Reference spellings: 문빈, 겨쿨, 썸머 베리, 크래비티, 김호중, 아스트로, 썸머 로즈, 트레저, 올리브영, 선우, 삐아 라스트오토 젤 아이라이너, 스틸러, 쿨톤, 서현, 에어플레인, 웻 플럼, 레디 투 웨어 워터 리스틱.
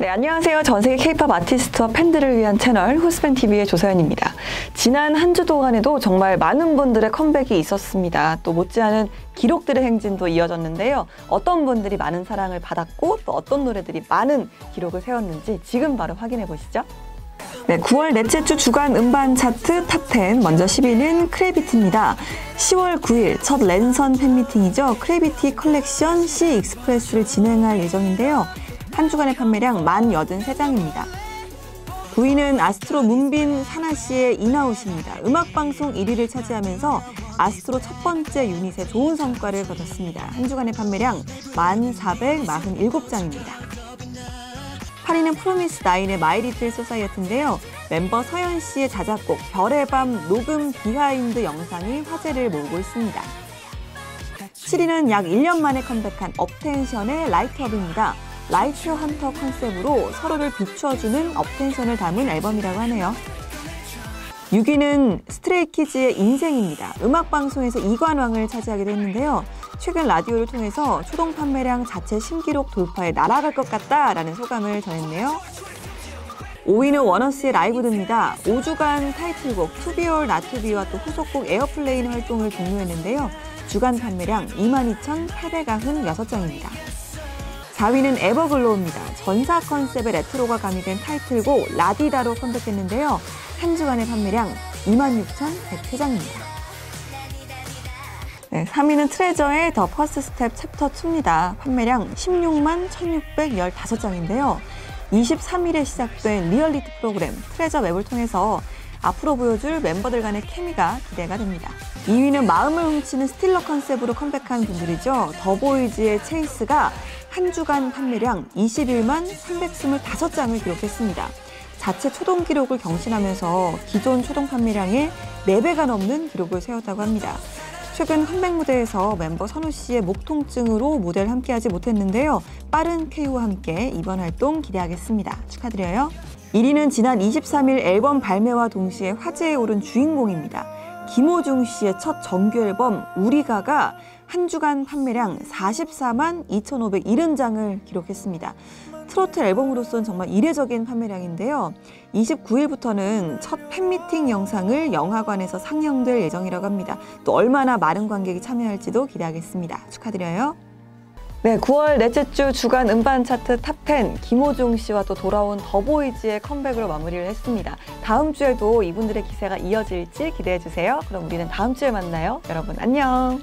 네, 안녕하세요. 전세계 K-POP 아티스트와 팬들을 위한 채널 후스팬TV의 조서현입니다. 지난 한 주 동안에도 정말 많은 분들의 컴백이 있었습니다. 또 못지않은 기록들의 행진도 이어졌는데요. 어떤 분들이 많은 사랑을 받았고 또 어떤 노래들이 많은 기록을 세웠는지 지금 바로 확인해 보시죠. 네, 9월 넷째 주 주간 음반 차트 탑10 먼저 10위는 크래비티입니다. 10월 9일 첫 랜선 팬미팅이죠. 크래비티 컬렉션 C 익스프레스를 진행할 예정인데요. 한 주간의 판매량 1083장입니다. 9위는 아스트로 문빈 사나씨의 인아웃입니다. 음악방송 1위를 차지하면서 아스트로 첫 번째 유닛의 좋은 성과를 거뒀습니다. 한 주간의 판매량 1447장입니다. 8위는 프로미스9의 마이 리틀 소사이어티인데요. 멤버 서현 씨의 자작곡 별의 밤 녹음 비하인드 영상이 화제를 모으고 있습니다. 7위는 약 1년 만에 컴백한 업텐션의 라이트업입니다. 라이트 헌터 컨셉으로 서로를 비추어주는 업텐션을 담은 앨범이라고 하네요. 6위는 스트레이키즈의 인생입니다. 음악방송에서 2관왕을 차지하기도 했는데요. 최근 라디오를 통해서 초동 판매량 자체 신기록 돌파에 날아갈 것 같다라는 소감을 전했네요. 5위는 원어스의 라이브드입니다. 5주간 타이틀곡 투비올 나투비와 또 후속곡 에어플레인 활동을 종료했는데요. 주간 판매량 22,896장입니다. 4위는 에버글로우입니다. 전사 컨셉의 레트로가 가미된 타이틀곡 라디다로 컴백했는데요. 한 주간의 판매량 26,103장입니다. 네, 3위는 트레저의 더 퍼스트 스텝 챕터 2입니다. 판매량 161,615장인데요. 23일에 시작된 리얼리티 프로그램 트레저 웹을 통해서 앞으로 보여줄 멤버들 간의 케미가 기대가 됩니다. 2위는 마음을 훔치는 스틸러 컨셉으로 컴백한 분들이죠. 더보이즈의 체이스가 한 주간 판매량 210,325장을 기록했습니다. 자체 초동 기록을 경신하면서 기존 초동 판매량의 4배가 넘는 기록을 세웠다고 합니다. 최근 컴백 무대에서 멤버 선우 씨의 목 통증으로 무대를 함께하지 못했는데요. 빠른 쾌유와 함께 이번 활동 기대하겠습니다. 축하드려요. 1위는 지난 23일 앨범 발매와 동시에 화제에 오른 주인공입니다. 김호중 씨의 첫 정규 앨범 우리가가 한 주간 판매량 442,570장을 기록했습니다. 트로트 앨범으로서는 정말 이례적인 판매량인데요. 29일부터는 첫 팬미팅 영상을 영화관에서 상영될 예정이라고 합니다. 또 얼마나 많은 관객이 참여할지도 기대하겠습니다. 축하드려요. 네, 9월 넷째 주 주간 음반 차트 탑10 김호중 씨와 또 돌아온 더보이즈의 컴백으로 마무리를 했습니다. 다음 주에도 이분들의 기세가 이어질지 기대해주세요. 그럼 우리는 다음 주에 만나요. 여러분 안녕.